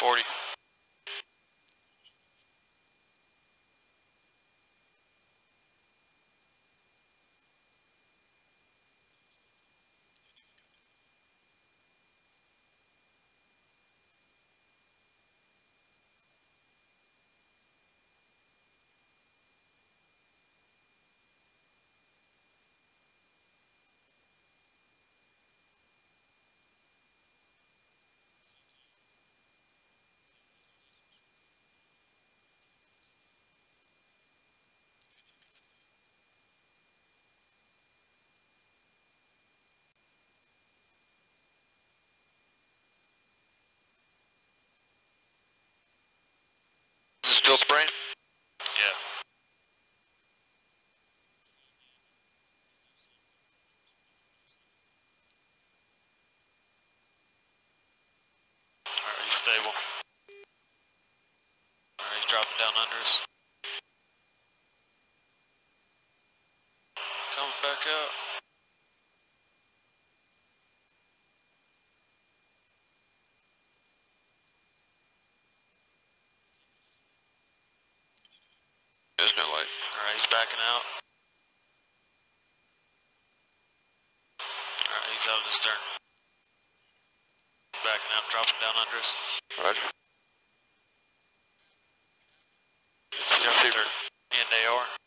40. 3 and they are.